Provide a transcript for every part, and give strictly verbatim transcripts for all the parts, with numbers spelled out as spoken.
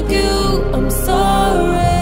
hurt you, I'm sorry.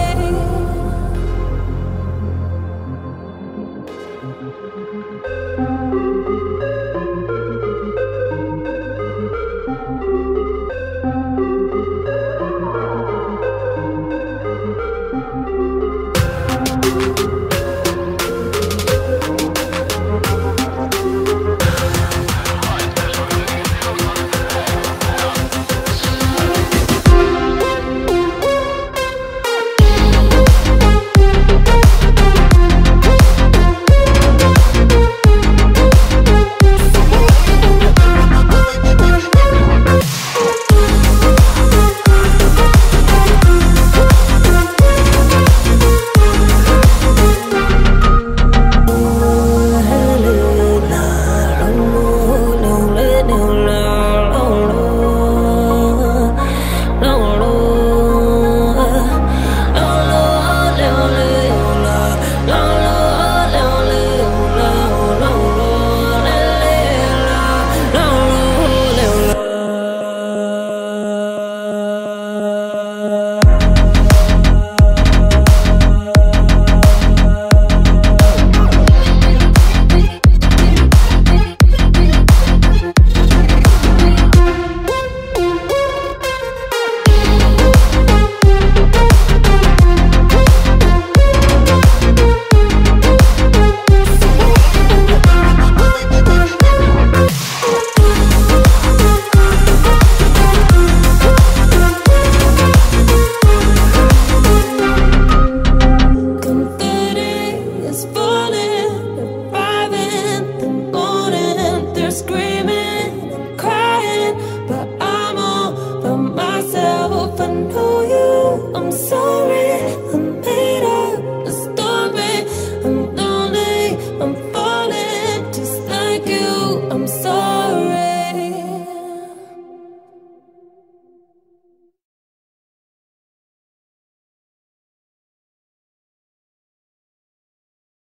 Scream.